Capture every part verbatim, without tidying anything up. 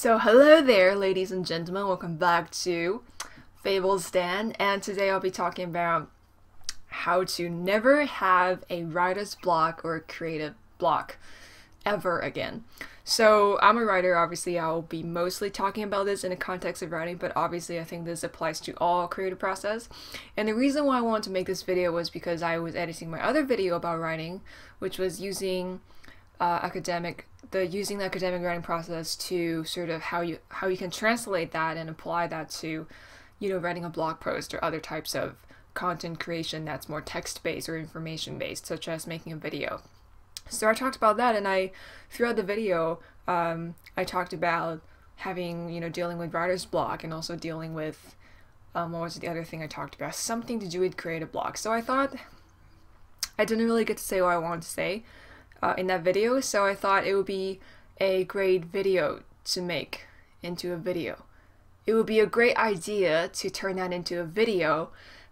So hello there, ladies and gentlemen, welcome back to Fables Den, and today I'll be talking about how to never have a writer's block or a creative block ever again. So I'm a writer, obviously I'll be mostly talking about this in the context of writing, but obviously I think this applies to all creative process. And the reason why I wanted to make this video was because I was editing my other video about writing, which was using uh, academic the using the academic writing process to sort of how you how you can translate that and apply that to, you know, writing a blog post or other types of content creation that's more text-based or information-based, such as making a video. So I talked about that, and I throughout the video um, I talked about having, you know, dealing with writer's block, and also dealing with um, what was the other thing I talked about, something to do with creative block. So I thought I didn't really get to say what I wanted to say Uh, in that video, so I thought it would be a great video to make into a video. It would be a great idea to turn that into a video,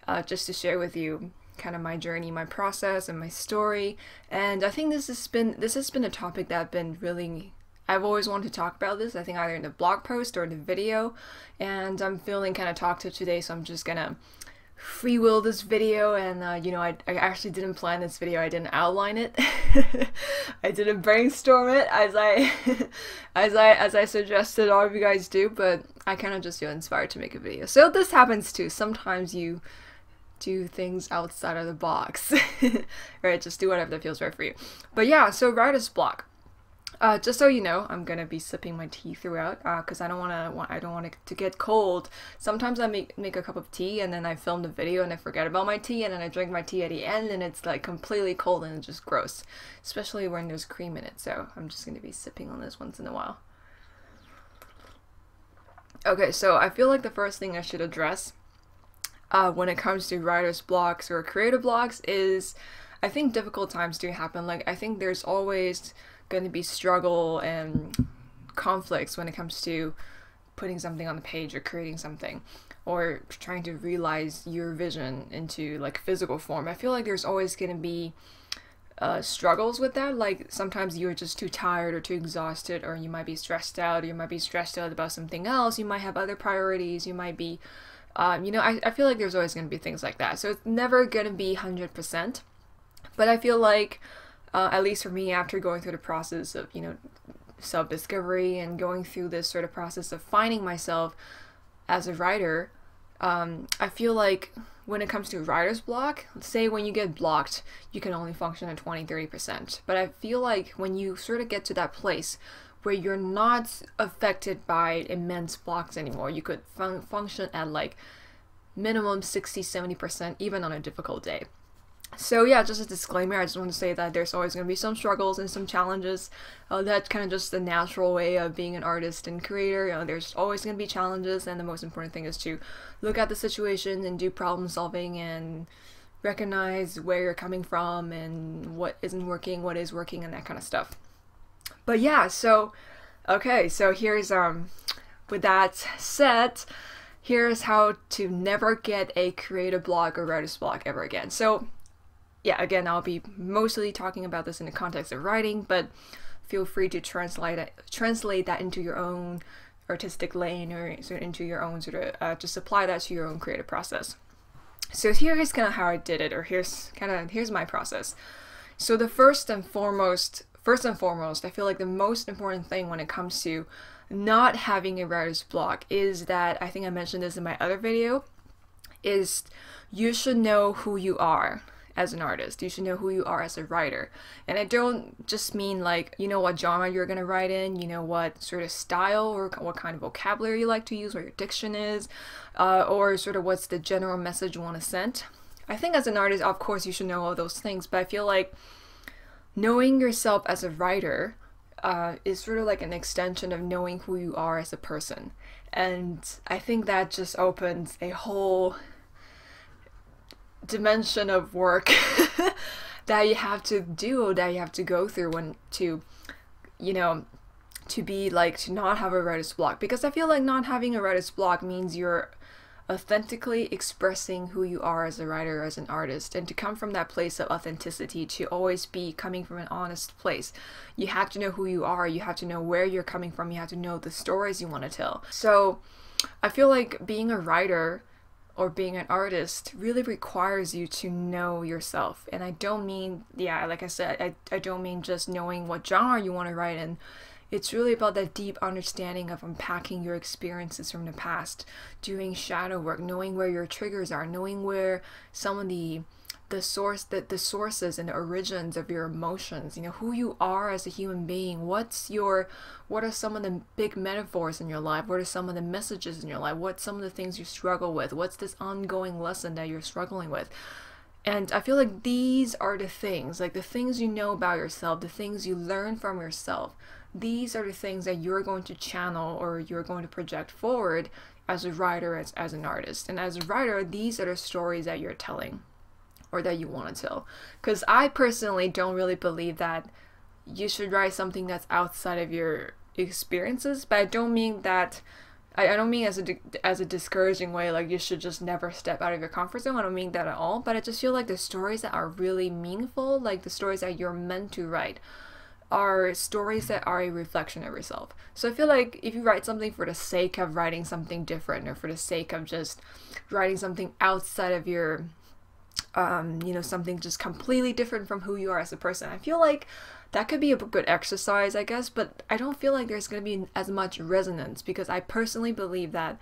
uh, just to share with you kind of my journey, my process, and my story. And I think this has been this has been a topic that I've been really I've always wanted to talk about this. I think either in the blog post or in the video, and I'm feeling kind of talked to today, so I'm just gonna free will this video. And uh, you know, I, I actually didn't plan this video, I didn't outline it, I didn't brainstorm it as I as I as I suggested all of you guys do, but I kind of just feel inspired to make a video. So this happens too, sometimes you do things outside of the box. Right, just do whatever that feels right for you. But yeah, so writer's block, uh, just so you know, I'm gonna be sipping my tea throughout because uh, I don't wanna want I don't want it to get cold. Sometimes I make make a cup of tea and then I film the video and I forget about my tea, and then I drink my tea at the end and it's like completely cold and it's just gross, especially when there's cream in it. So I'm just gonna be sipping on this once in a while. Okay, so I feel like the first thing I should address uh, when it comes to writer's blocks or creative blocks is, I think difficult times do happen. Like, I think there's always going to be struggle and conflicts when it comes to putting something on the page or creating something or trying to realize your vision into like physical form. I feel like there's always going to be uh, struggles with that. Like, sometimes you're just too tired or too exhausted, or you might be stressed out, or you might be stressed out about something else, you might have other priorities, you might be um, you know, I, I feel like there's always going to be things like that. So it's never going to be one hundred percent, but I feel like Uh, at least for me, after going through the process of, you know, self-discovery and going through this sort of process of finding myself as a writer, um, I feel like when it comes to writer's block, say when you get blocked, you can only function at twenty to thirty percent. But I feel like when you sort of get to that place where you're not affected by immense blocks anymore, you could fun function at like minimum sixty to seventy percent even on a difficult day. So yeah, just a disclaimer, I just want to say that there's always going to be some struggles and some challenges. Uh, that's kind of just the natural way of being an artist and creator. You know, there's always going to be challenges, and the most important thing is to look at the situation and do problem solving and recognize where you're coming from and what isn't working, what is working, and that kind of stuff. But yeah, so okay, so here's um with that said, here's how to never get a creative block or writer's block ever again. So yeah, again, I'll be mostly talking about this in the context of writing, but feel free to translate it, translate that into your own artistic lane, or sort of into your own sort of uh, just apply that to your own creative process. So here is kind of how I did it, or here's kind of here's my process. So the first and foremost, first and foremost, I feel like the most important thing when it comes to not having a writer's block is that, I think I mentioned this in my other video, is you should know who you are as an artist. You should know who you are as a writer. And I don't just mean like, you know, what genre you're gonna write in, you know, what sort of style or what kind of vocabulary you like to use, what your diction is, uh, or sort of what's the general message you want to send. I think as an artist, of course, you should know all those things, but I feel like knowing yourself as a writer uh, is sort of like an extension of knowing who you are as a person. And I think that just opens a whole dimension of work that you have to do, or that you have to go through when to, you know, to be like, to not have a writer's block. Because I feel like not having a writer's block means you're authentically expressing who you are as a writer, as an artist, and to come from that place of authenticity, to always be coming from an honest place. You have to know who you are, you have to know where you're coming from, you have to know the stories you want to tell. So I feel like being a writer or being an artist really requires you to know yourself. And I don't mean, yeah, like I said, I, I don't mean just knowing what genre you want to write in. It's really about that deep understanding of unpacking your experiences from the past, doing shadow work, knowing where your triggers are, knowing where some of the the source that the sources and the origins of your emotions, you know, who you are as a human being, what's your what are some of the big metaphors in your life, what are some of the messages in your life, what's some of the things you struggle with, what's this ongoing lesson that you're struggling with. And I feel like these are the things, like the things you know about yourself, the things you learn from yourself, these are the things that you're going to channel or you're going to project forward as a writer, as, as an artist. And as a writer, these are the stories that you're telling or that you want to tell. Because I personally don't really believe that you should write something that's outside of your experiences, but I don't mean that, I, I don't mean as a, as a discouraging way, like you should just never step out of your comfort zone. I don't mean that at all, but I just feel like the stories that are really meaningful, like the stories that you're meant to write, are stories that are a reflection of yourself. So I feel like if you write something for the sake of writing something different, or for the sake of just writing something outside of your, um, you know, something just completely different from who you are as a person, I feel like that could be a good exercise, I guess, but I don't feel like there's going to be as much resonance, because I personally believe that,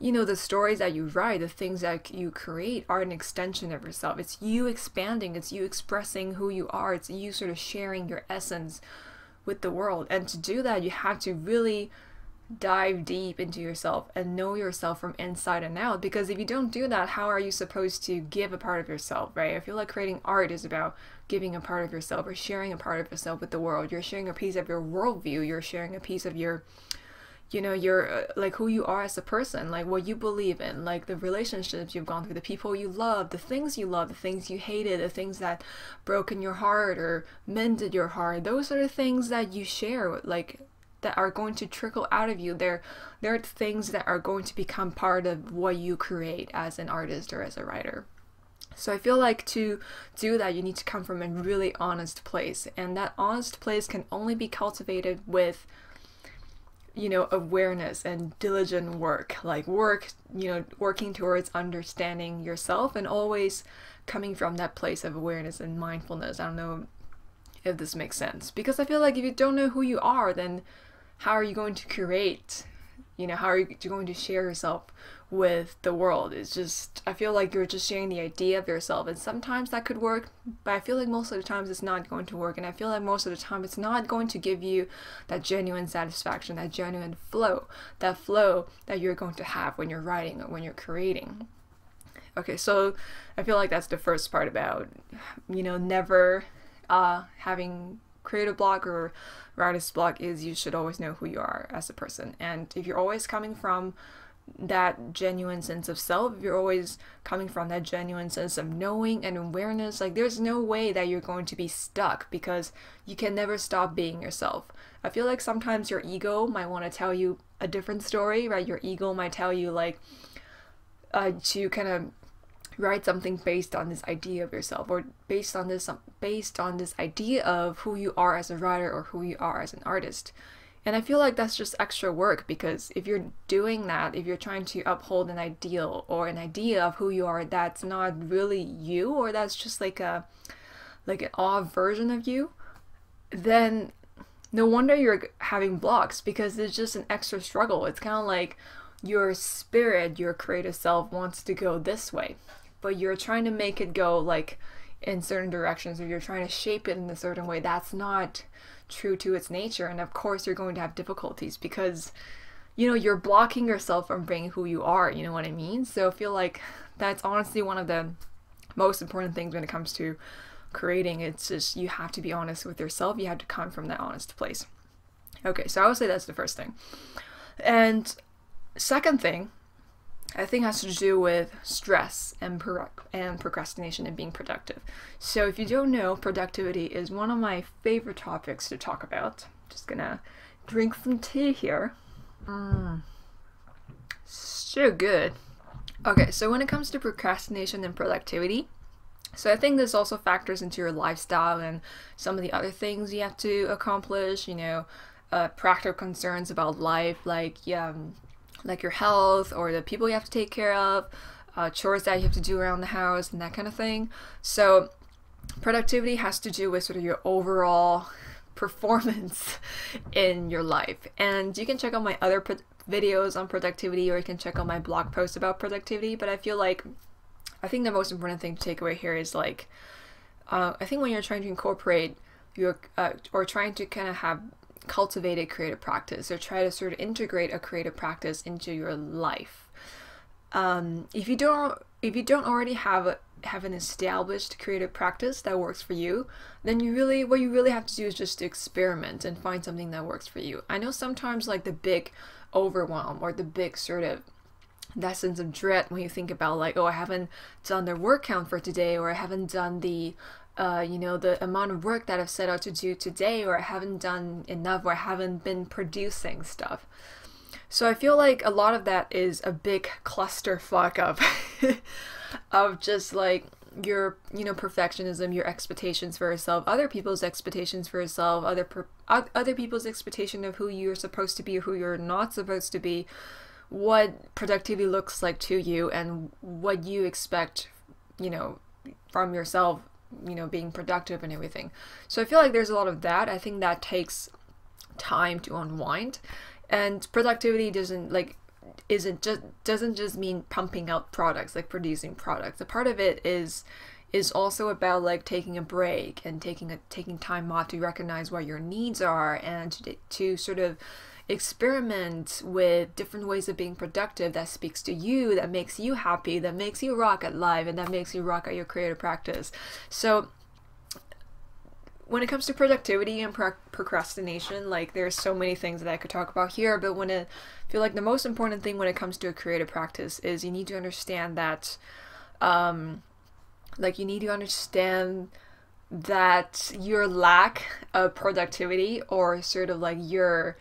you know, the stories that you write, the things that you create are an extension of yourself. It's you expanding, it's you expressing who you are, it's you sort of sharing your essence with the world. And to do that, you have to really dive deep into yourself and know yourself from inside and out, because if you don't do that, how are you supposed to give a part of yourself, right? I feel like creating art is about giving a part of yourself or sharing a part of yourself with the world. You're sharing a piece of your worldview, you're sharing a piece of your, you know, you're, like, who you are as a person, like what you believe in, like the relationships you've gone through, the people you love, the things you love, the things you hated, the things that broken your heart or mended your heart. Those are the things that you share, like, that are going to trickle out of you. They're, they're things that are going to become part of what you create as an artist or as a writer. So I feel like to do that, you need to come from a really honest place. And that honest place can only be cultivated with, you know, awareness and diligent work, like work, you know, working towards understanding yourself and always coming from that place of awareness and mindfulness. I don't know if this makes sense, because I feel like if you don't know who you are, then how are you going to create, you know, how are you going to share yourself with the world? It's just, I feel like you're just sharing the idea of yourself, and sometimes that could work, but I feel like most of the times it's not going to work, and I feel like most of the time it's not going to give you that genuine satisfaction, that genuine flow, that flow that you're going to have when you're writing or when you're creating. Okay, so I feel like that's the first part about, you know, never uh, having creative block or writer's block, is you should always know who you are as a person. And if you're always coming from that genuine sense of self, if you're always coming from that genuine sense of knowing and awareness, like there's no way that you're going to be stuck, because you can never stop being yourself. I feel like sometimes your ego might want to tell you a different story, right? Your ego might tell you like uh, to kind of write something based on this idea of yourself, or based on this based on this idea of who you are as a writer or who you are as an artist. And I feel like that's just extra work, because if you're doing that, if you're trying to uphold an ideal or an idea of who you are that's not really you, or that's just like a like an odd version of you, then no wonder you're having blocks, because it's just an extra struggle. It's kind of like your spirit, your creative self wants to go this way, but you're trying to make it go like in certain directions, or you're trying to shape it in a certain way that's not true to its nature. And of course you're going to have difficulties, because, you know, you're blocking yourself from being who you are, you know what I mean? So I feel like that's honestly one of the most important things when it comes to creating. It's just, you have to be honest with yourself, you have to come from that honest place. Okay, so I would say that's the first thing. And second thing, I think, has to do with stress and pro and procrastination and being productive. So if you don't know, productivity is one of my favorite topics to talk about. Just gonna drink some tea here. Mm. So good. Okay, so when it comes to procrastination and productivity, so I think this also factors into your lifestyle and some of the other things you have to accomplish, you know, uh, practical concerns about life, like yeah, um, like your health or the people you have to take care of, uh, chores that you have to do around the house and that kind of thing. So productivity has to do with sort of your overall performance in your life. And you can check out my other videos on productivity, or you can check out my blog post about productivity, but I feel like I think the most important thing to take away here is like, uh, I think when you're trying to incorporate your, uh, or trying to kind of have cultivated creative practice, or try to sort of integrate a creative practice into your life. Um, if you don't, if you don't already have a, have an established creative practice that works for you, then you really, what you really have to do is just to experiment and find something that works for you. I know sometimes like the big overwhelm or the big sort of that sense of dread when you think about like, oh, I haven't done the word count for today, or I haven't done the, uh, you know, the amount of work that I've set out to do today, or I haven't done enough, or I haven't been producing stuff. So I feel like a lot of that is a big clusterfuck of, of just like your, you know, perfectionism, your expectations for yourself, other people's expectations for yourself, other, per other people's expectation of who you're supposed to be, or who you're not supposed to be, what productivity looks like to you, and what you expect, you know, from yourself, you know, being productive and everything. So I feel like there's a lot of that. I think that takes time to unwind, and productivity doesn't like isn't just doesn't just mean pumping out products, like producing products. A part of it is is also about like taking a break and taking a taking time off to recognize what your needs are, and to, to sort of experiment with different ways of being productive that speaks to you, that makes you happy, that makes you rock at life, and that makes you rock at your creative practice. So when it comes to productivity and pro procrastination, like there's so many things that I could talk about here, but when it, I feel like the most important thing when it comes to a creative practice is you need to understand that um, like you need to understand that your lack of productivity, or sort of like your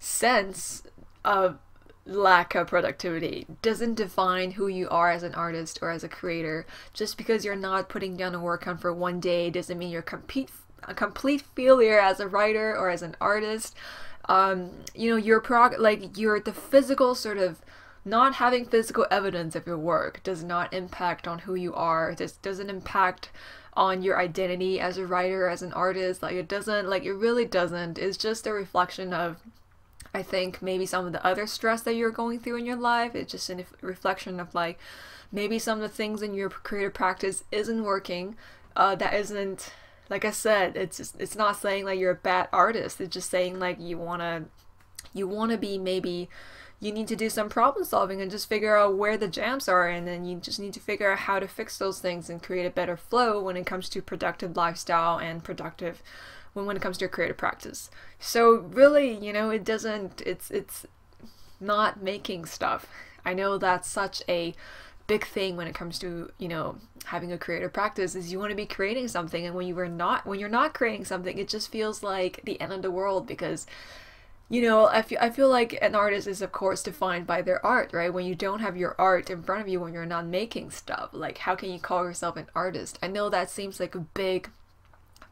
sense of lack of productivity, doesn't define who you are as an artist or as a creator. Just because you're not putting down a work on for one day doesn't mean you're complete, a complete failure as a writer or as an artist. Um, you know, your prog like your the physical sort of not having physical evidence of your work does not impact on who you are. This doesn't impact on your identity as a writer, as an artist. Like it doesn't, like it really doesn't. It's just a reflection of, I think, maybe some of the other stress that you're going through in your life. It's just a reflection of like maybe some of the things in your creative practice isn't working. Uh, that isn't, like I said, it's just, it's not saying like you're a bad artist. It's just saying like you wanna you wanna be, maybe you need to do some problem solving and just figure out where the jams are, and then you just need to figure out how to fix those things and create a better flow when it comes to productive lifestyle and productive when, when it comes to your creative practice. So really, you know, it doesn't, it's, it's not making stuff. I know that's such a big thing when it comes to, you know, having a creative practice, is you want to be creating something, and when you were not, when you're not creating something, it just feels like the end of the world, because you know, I feel, I feel like an artist is, of course, defined by their art, right? When you don't have your art in front of you, when you're not making stuff, like, how can you call yourself an artist? I know that seems like a big,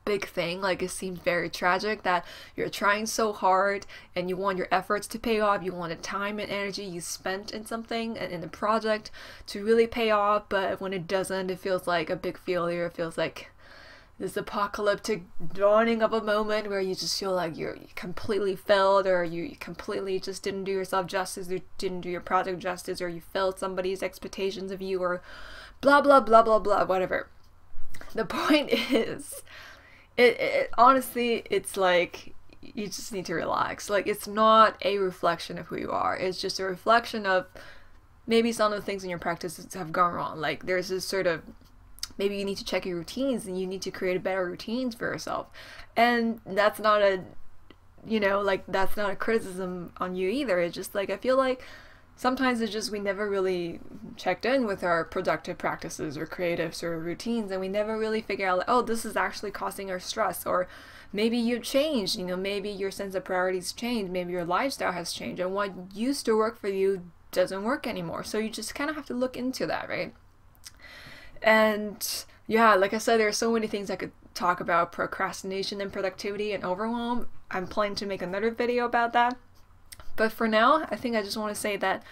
big thing. Like, it seems very tragic that you're trying so hard and you want your efforts to pay off. You want the time and energy you spent in something and in the project to really pay off. But when it doesn't, it feels like a big failure. It feels like this apocalyptic dawning of a moment where you just feel like you're completely failed, or you completely just didn't do yourself justice, or didn't do your project justice, or you failed somebody's expectations of you, or blah, blah, blah, blah, blah, whatever. The point is, it, it honestly, it's like, you just need to relax. Like, it's not a reflection of who you are. It's just a reflection of maybe some of the things in your practices have gone wrong. Like, there's this sort of, maybe you need to check your routines, and you need to create better routines for yourself. And that's not a, you know, like that's not a criticism on you either. It's just like, I feel like sometimes it's just we never really checked in with our productive practices or creative sort of routines, and we never really figure out like, oh, this is actually causing our stress, or maybe you changed, you know, maybe your sense of priorities changed, maybe your lifestyle has changed, and what used to work for you doesn't work anymore. So you just kind of have to look into that, right? And yeah, like I said, there are so many things I could talk about: procrastination and productivity and overwhelm. I'm planning to make another video about that. But for now, I think I just want to say that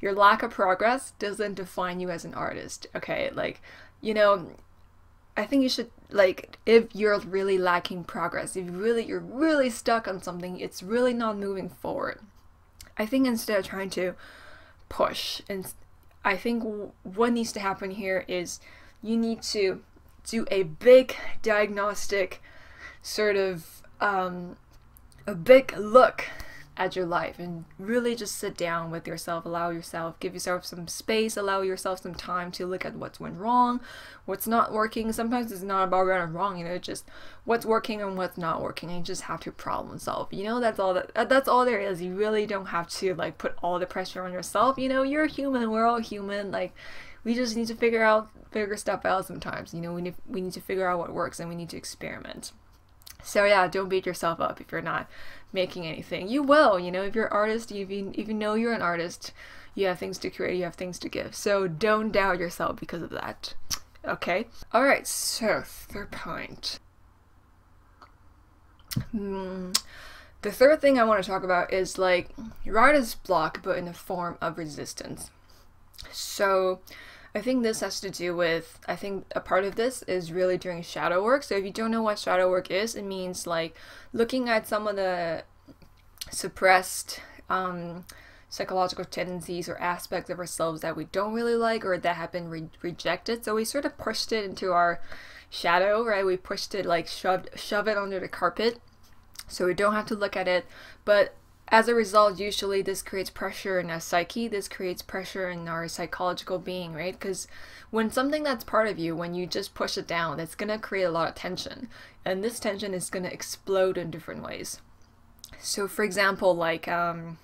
your lack of progress doesn't define you as an artist, okay? Like, you know, I think you should, like, if you're really lacking progress, if really you're really stuck on something, it's really not moving forward, I think instead of trying to push, and I think what needs to happen here is you need to do a big diagnostic sort of, um, a big look at your life, and really just sit down with yourself, allow yourself, give yourself some space, allow yourself some time to look at what's went wrong, what's not working. Sometimes it's not about right or wrong, you know, just what's working and what's not working. You just have to problem solve. You know, that's all that that's all there is. You really don't have to like put all the pressure on yourself. You know, you're a human. We're all human. Like, we just need to figure out figure stuff out sometimes. You know, we need we need to figure out what works, and we need to experiment. So yeah, don't beat yourself up if you're not making anything. You will, you know, if you're an artist, if you, if you know you're an artist, you have things to create, you have things to give. So don't doubt yourself because of that, okay? All right, so third point. Mm, the third thing I want to talk about is like your artist block, but in the form of resistance. So I think this has to do with, I think a part of this is really doing shadow work. So if you don't know what shadow work is, it means like looking at some of the suppressed um, psychological tendencies or aspects of ourselves that we don't really like, or that have been re rejected. So we sort of pushed it into our shadow, right? We pushed it, like shoved, shove it under the carpet, so we don't have to look at it. But as a result, usually this creates pressure in our psyche, this creates pressure in our psychological being, right? Because when something that's part of you, when you just push it down, it's going to create a lot of tension. And this tension is going to explode in different ways. So for example, like, um,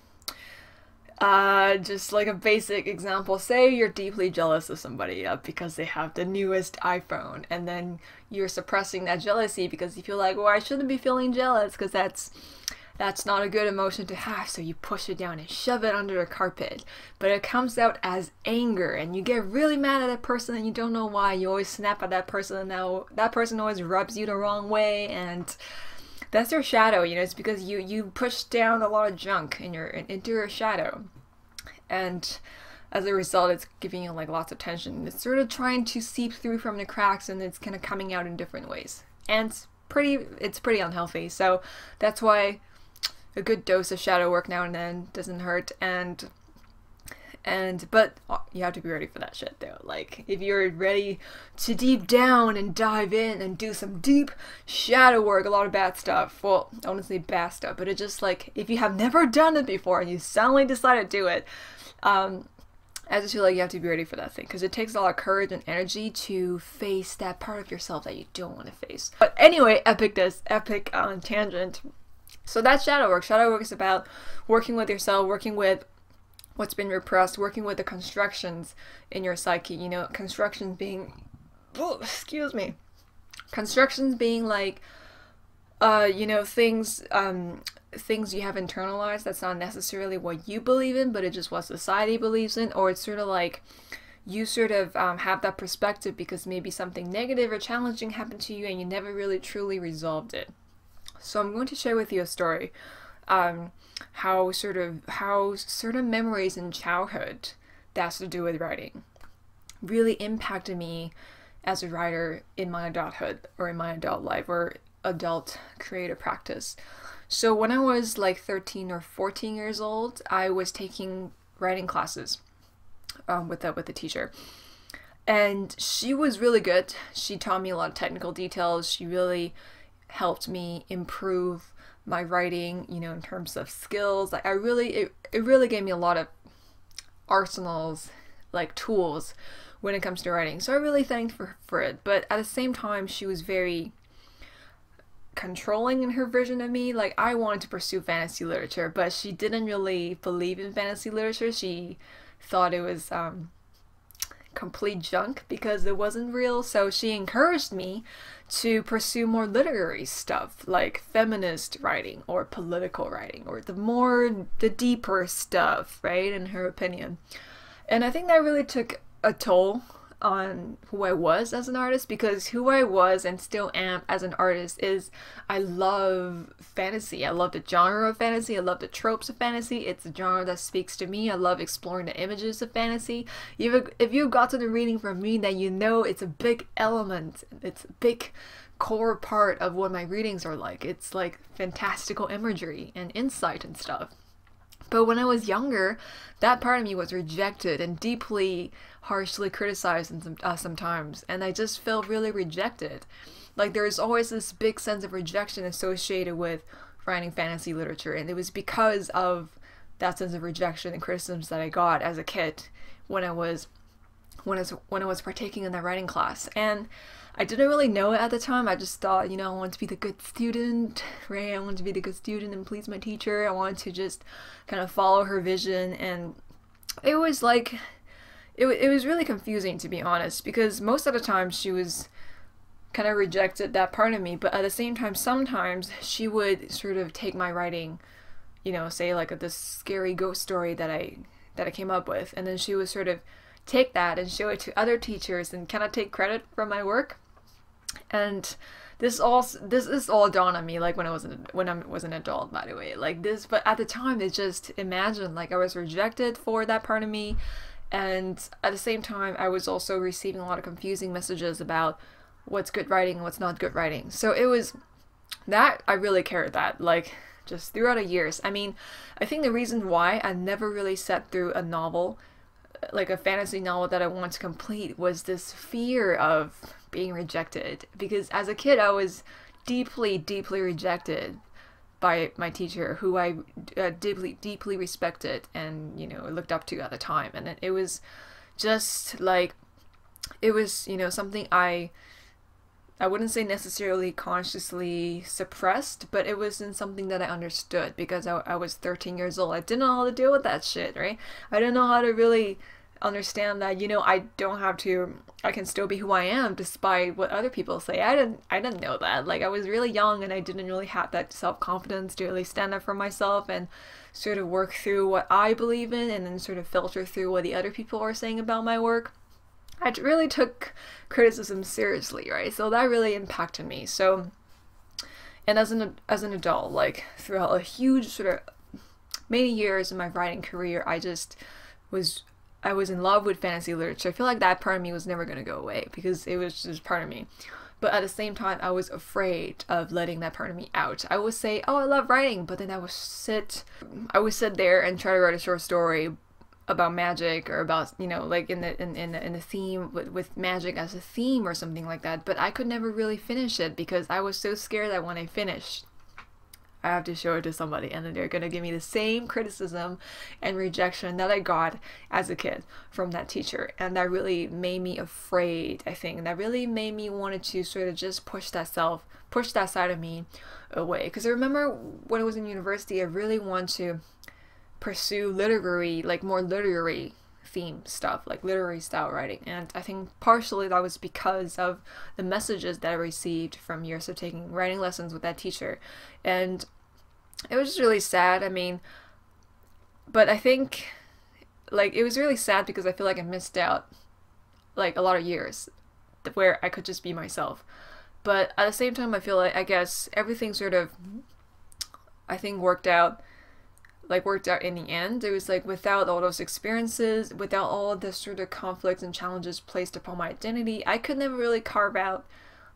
uh, just like a basic example, say you're deeply jealous of somebody uh, because they have the newest iPhone, and then you're suppressing that jealousy because you feel like, well, I shouldn't be feeling jealous because that's... that's not a good emotion to have, so you push it down and shove it under the carpet. But it comes out as anger, and you get really mad at that person, and you don't know why. You always snap at that person, and now that person always rubs you the wrong way, and that's your shadow. You know, it's because you you push down a lot of junk in your into your shadow, and as a result, it's giving you like lots of tension. It's sort of trying to seep through from the cracks, and it's kind of coming out in different ways, and pretty it's pretty unhealthy. So that's why a good dose of shadow work now and then doesn't hurt, and and but you have to be ready for that shit though. Like, if you're ready to deep down and dive in and do some deep shadow work, a lot of bad stuff, well, honestly bad stuff, but it's just like, if you have never done it before and you suddenly decide to do it, um I just feel like you have to be ready for that thing, because it takes a lot of courage and energy to face that part of yourself that you don't want to face. But anyway, epic this epic um, tangent. So that's shadow work. Shadow work is about working with yourself, working with what's been repressed, working with the constructions in your psyche, you know, constructions being, oh, excuse me, constructions being like, uh, you know, things, um, things you have internalized that's not necessarily what you believe in, but it's just what society believes in, or it's sort of like, you sort of um, have that perspective because maybe something negative or challenging happened to you and you never really truly resolved it. So I'm going to share with you a story, um, how sort of how certain memories in childhood that has to do with writing really impacted me as a writer in my adulthood, or in my adult life, or adult creative practice. So when I was like thirteen or fourteen years old, I was taking writing classes um, with a, with a teacher. And she was really good. She taught me a lot of technical details. She really helped me improve my writing, you know, in terms of skills. Like, I really, it, it really gave me a lot of arsenals, like tools when it comes to writing. So I really thanked her for it. But at the same time, she was very controlling in her vision of me. Like, I wanted to pursue fantasy literature, but she didn't really believe in fantasy literature. She thought it was, um, complete junk because it wasn't real, so she encouraged me to pursue more literary stuff like feminist writing or political writing or the more the deeper stuff, right, in her opinion. And I think that really took a toll on who I was as an artist, because who I was and still am as an artist is I love fantasy. I love the genre of fantasy. I love the tropes of fantasy. It's a genre that speaks to me. I love exploring the images of fantasy. You've, if you've gotten a reading from me, then you know it's a big element. It's a big core part of what my readings are like. It's like fantastical imagery and insight and stuff. But when I was younger, that part of me was rejected and deeply, harshly criticized and some, uh, sometimes. And I just felt really rejected. Like there is always this big sense of rejection associated with writing fantasy literature. And it was because of that sense of rejection and criticisms that I got as a kid when I was when I was, when I was partaking in that writing class. And I didn't really know it at the time. I just thought, you know, I want to be the good student, right? I want to be the good student and please my teacher. I want to just kind of follow her vision. And it was like, it, it was really confusing, to be honest, because most of the time she was kind of rejected that part of me. But at the same time, sometimes she would sort of take my writing, you know, say like a, this scary ghost story that I, that I came up with. And then she was sort of take that and show it to other teachers and kind of take credit for my work. And this all this is all dawned on me like when I was an, when I was an adult, by the way, like this. But at the time, it just imagine like I was rejected for that part of me, and at the same time, I was also receiving a lot of confusing messages about what's good writing and what's not good writing. So it was that I really cared that like just throughout the years. I mean, I think the reason why I never really sat through a novel, like a fantasy novel that I want to complete, was this fear of being rejected, because as a kid I was deeply deeply rejected by my teacher, who I uh, deeply deeply respected and, you know, looked up to at the time. And it, it was just like, it was, you know, something I I wouldn't say necessarily consciously suppressed, but it wasn't something that I understood because I, I was thirteen years old. I didn't know how to deal with that shit, right? I didn't know how to really understand that, you know, I don't have to, I can still be who I am despite what other people say. I didn't, I didn't know that. Like I was really young and I didn't really have that self-confidence to really stand up for myself and sort of work through what I believe in and then sort of filter through what the other people are saying about my work. I really took criticism seriously, right? So that really impacted me. So, and as an as an adult, like throughout a huge sort of many years in my writing career, I just was I was in love with fantasy literature. I feel like that part of me was never going to go away because it was just part of me. But at the same time, I was afraid of letting that part of me out. I would say, "Oh, I love writing," but then I would sit I would sit there and try to write a short story about magic or about, you know, like in the in, in, the, in the theme with, with magic as a theme or something like that, but I could never really finish it because I was so scared that when I finished I have to show it to somebody and then they're gonna give me the same criticism and rejection that I got as a kid from that teacher. And that really made me afraid, I think. That really made me wanted to sort of just push that self push that side of me away, because I remember when I was in university I really wanted to pursue literary, like more literary theme stuff, like literary style writing. And I think partially that was because of the messages that I received from years of taking writing lessons with that teacher. And it was just really sad. I mean, but I think like it was really sad because I feel like I missed out like a lot of years where I could just be myself. But at the same time, I feel like, I guess everything sort of, I think worked out like worked out in the end. It was like without all those experiences, without all the sort of conflicts and challenges placed upon my identity, I could never really carve out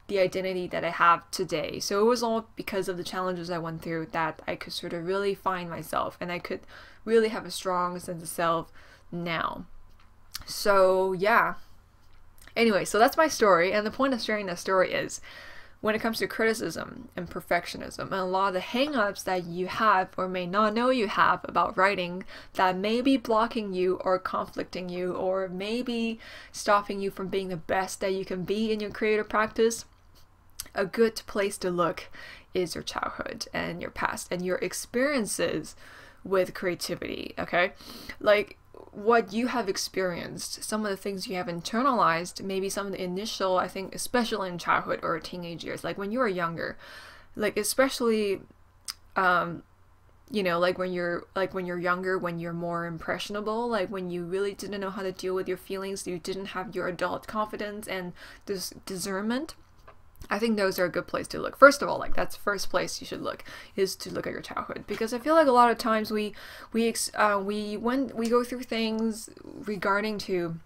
the identity that I have today. So it was all because of the challenges I went through that I could sort of really find myself and I could really have a strong sense of self now. So yeah. Anyway, so that's my story, and the point of sharing that story is when it comes to criticism and perfectionism and a lot of the hang-ups that you have or may not know you have about writing that may be blocking you or conflicting you or maybe stopping you from being the best that you can be in your creative practice, a good place to look is your childhood and your past and your experiences with creativity, okay? Like what you have experienced, some of the things you have internalized, maybe some of the initial, I think, especially in childhood or teenage years, like when you were younger, like especially, um, you know, like when you're, like when you're younger, when you're more impressionable, like when you really didn't know how to deal with your feelings, you didn't have your adult confidence and this discernment. I think those are a good place to look. First of all, like that's first place you should look, is to look at your childhood, because I feel like a lot of times we we uh, we when we go through things regarding to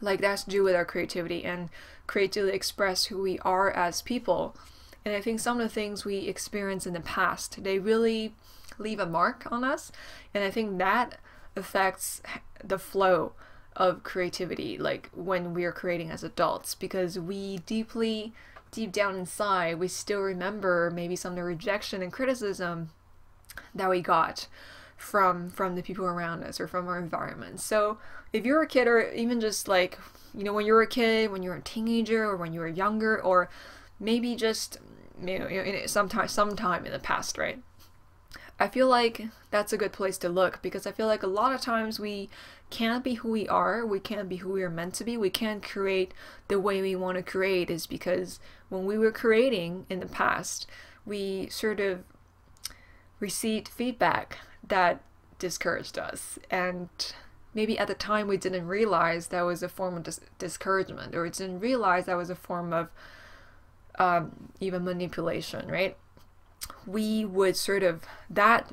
like that's due with our creativity and creatively express who we are as people, and I think some of the things we experience in the past, they really leave a mark on us, and I think that affects the flow of creativity, like when we are creating as adults, because we deeply. Deep down inside, we still remember maybe some of the rejection and criticism that we got from from the people around us or from our environment. So if you're a kid, or even just like, you know, when you were a kid, when you were a teenager, or when you were younger, or maybe just, you know, in, sometime, sometime in the past, right? I feel like that's a good place to look, because I feel like a lot of times we can't be who we are, we can't be who we are meant to be, we can't create the way we want to create, is because when we were creating in the past, we sort of received feedback that discouraged us, and maybe at the time we didn't realize that was a form of dis discouragement, or didn't realize that was a form of um, even manipulation, right? We would sort of, that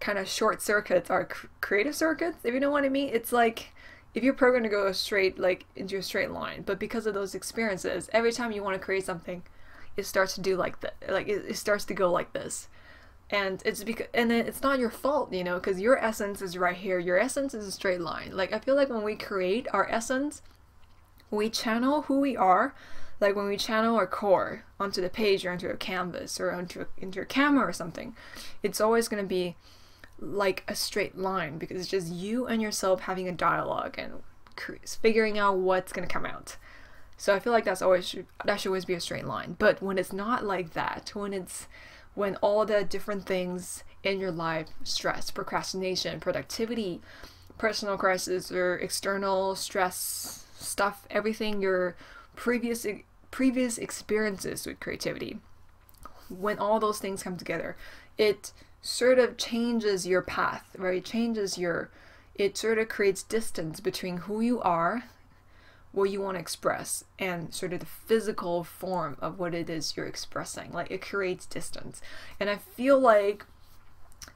kind of short circuits our creative circuits, if you know what I mean. It's like if you're programmed to go straight, like into a straight line, but because of those experiences, every time you want to create something, it starts to do like that, like it, it starts to go like this, and it's because, and it's not your fault, you know, because your essence is right here, your essence is a straight line. Like I feel like when we create our essence, we channel who we are. Like when we channel our core onto the page or onto a canvas or onto a, into a camera or something, it's always going to be like a straight line, because it's just you and yourself having a dialogue and figuring out what's going to come out. So I feel like that's always should, that should always be a straight line. But when it's not like that, when it's when all the different things in your life, stress, procrastination, productivity, personal crisis, or external stress stuff, everything you're previous previous experiences with creativity, when all those things come together, it sort of changes your path, right? It changes your, it sort of creates distance between who you are, what you want to express, and sort of the physical form of what it is you're expressing. Like it creates distance, and I feel like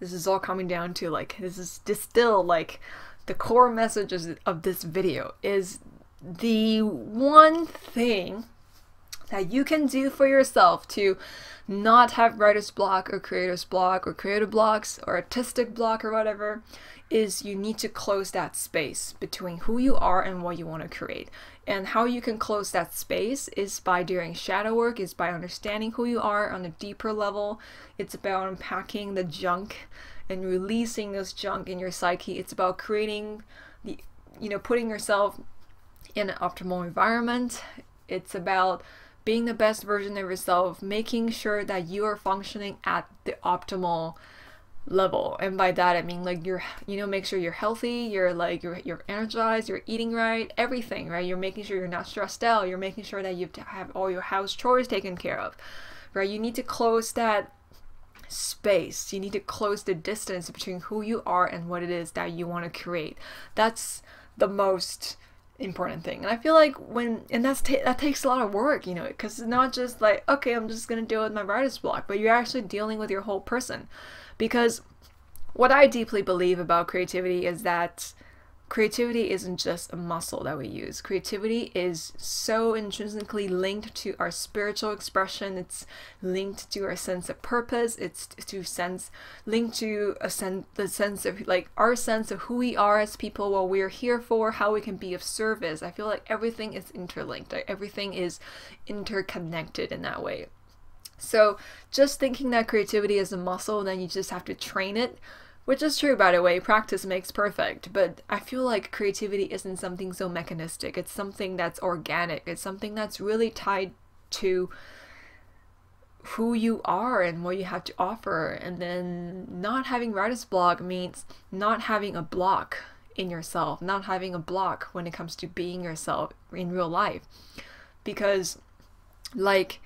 this is all coming down to, like, this is distill, like the core messages of this video is the one thing that you can do for yourself to not have writer's block or creator's block or creative blocks or artistic block or whatever, is you need to close that space between who you are and what you want to create. And how you can close that space is by doing shadow work, is by understanding who you are on a deeper level. It's about unpacking the junk and releasing this junk in your psyche. It's about creating the, you know, putting yourself in an optimal environment. It's about being the best version of yourself, making sure that you are functioning at the optimal level. And by that I mean, like, you're, you know, make sure you're healthy, you're like you're, you're energized, you're eating right, everything right, you're making sure you're not stressed out, you're making sure that you have all your house chores taken care of, right? You need to close that space, you need to close the distance between who you are and what it is that you want to create. That's the most important thing. And I feel like when, and that's ta that takes a lot of work, you know, because it's not just like, okay, I'm just gonna deal with my writer's block, but you're actually dealing with your whole person. Because what I deeply believe about creativity is that creativity isn't just a muscle that we use. Creativity is so intrinsically linked to our spiritual expression, it's linked to our sense of purpose, it's to sense linked to a sense the sense of, like, our sense of who we are as people, what we're here for, how we can be of service. I feel like everything is interlinked, like everything is interconnected in that way. So just thinking that creativity is a muscle, then you just have to train it, which is true, by the way, practice makes perfect, but I feel like creativity isn't something so mechanistic. It's something that's organic. It's something that's really tied to who you are and what you have to offer. And then not having writer's block means not having a block. in yourself, not having a block when it comes to being yourself in real life. Because, like,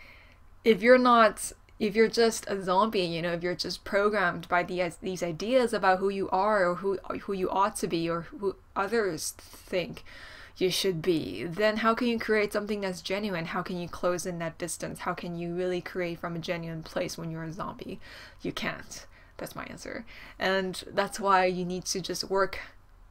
if you're not, if you're just a zombie, you know, if you're just programmed by the, these ideas about who you are or who, who you ought to be or who others think you should be, then how can you create something that's genuine? How can you close in that distance? How can you really create from a genuine place when you're a zombie? You can't. That's my answer. And that's why you need to just work,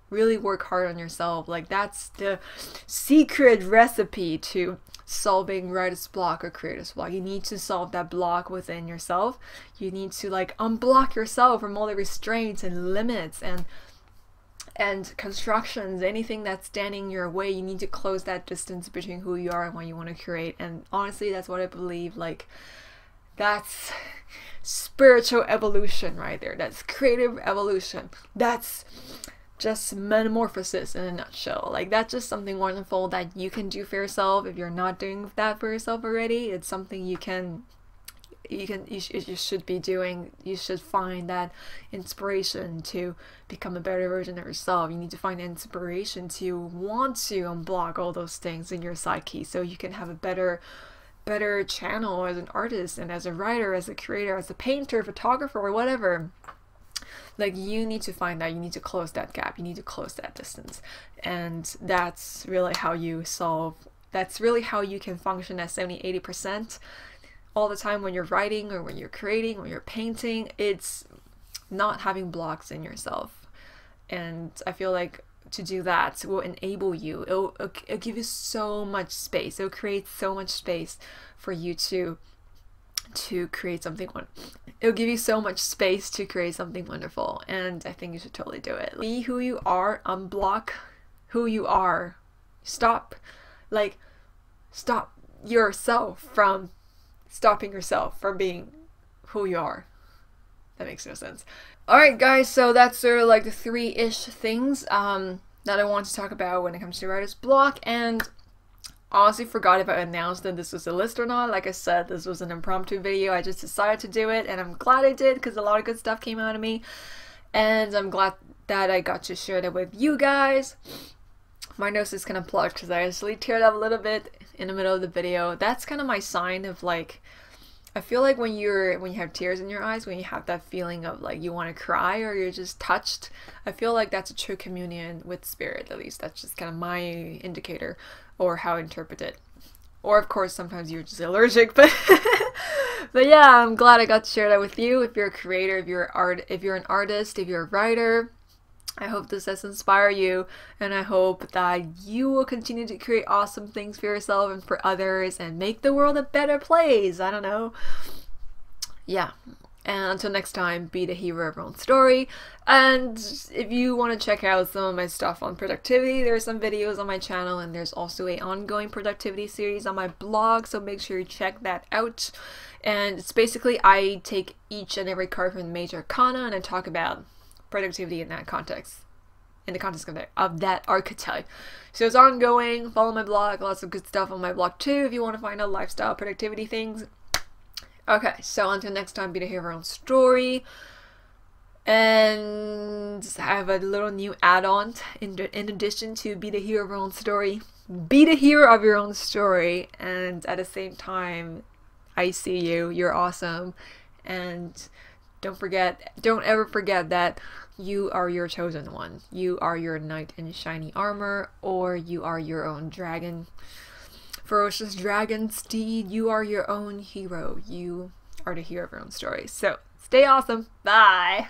really work hard on yourself. Like, that's the secret recipe to solving writer's block or creator's block. You need to solve that block within yourself. You need to, like, unblock yourself from all the restraints and limits and and constructions, anything that's standing your way. You need to close that distance between who you are and what you want to create. And honestly, that's what I believe. Like, that's spiritual evolution right there. That's creative evolution. That's just metamorphosis in a nutshell. Like, that's just something wonderful that you can do for yourself. If you're not doing that for yourself already, it's something you can you can you, sh you should be doing. You should find that inspiration to become a better version of yourself. You need to find the inspiration to want to unblock all those things in your psyche, so you can have a better better channel as an artist and as a writer, as a creator, as a painter, photographer, or whatever. Like, you need to find that. You need to close that gap. You need to close that distance. And that's really how you solve, that's really how you can function at seventy, eighty percent all the time when you're writing or when you're creating, when you're painting. It's not having blocks in yourself. And I feel like to do that will enable you. It'll, it'll give you so much space. It'll create so much space for you to to create something wonderful. It'll give you so much space to create something wonderful, and I think you should totally do it. Be who you are. Unblock who you are. Stop, like, stop yourself from stopping yourself from being who you are. That makes no sense. Alright guys, so that's sort of like the three-ish things um, that I want to talk about when it comes to writer's block. And honestly, forgot if I announced that this was a list or not. Like I said, this was an impromptu video. I just decided to do it, and I'm glad I did, because a lot of good stuff came out of me, and I'm glad that I got to share that with you guys. My nose is kind of plugged because I actually teared up a little bit in the middle of the video. That's kind of my sign of, like, I feel like when you're when you have tears in your eyes, when you have that feeling of, like, you want to cry or you're just touched, I feel like that's a true communion with spirit. At least that's just kind of my indicator, or how I interpret it. Or of course sometimes you're just allergic, but but yeah, I'm glad I got to share that with you. If you're a creator, if you're art if you're an artist, if you're a writer, I hope this has inspired you, and I hope that you will continue to create awesome things for yourself and for others and make the world a better place. I don't know. Yeah. And until next time, be the hero of your own story. And if you want to check out some of my stuff on productivity, there's some videos on my channel, and there's also an ongoing productivity series on my blog, so make sure you check that out. And it's basically, I take each and every card from the major arcana and I talk about productivity in that context, in the context of that, of that archetype. So it's ongoing. Follow my blog. Lots of good stuff on my blog too if you want to find out lifestyle productivity things. Okay, so until next time, be the hero of your own story. And I have a little new add-on in, in addition to be the hero of your own story. Be the hero of your own story. And at the same time, I see you. You're awesome. And don't forget, don't ever forget that you are your chosen one. You are your knight in shiny armor, or you are your own dragon. Ferocious dragon steed, you are your own hero. You are the hero of your own story. So stay awesome. Bye.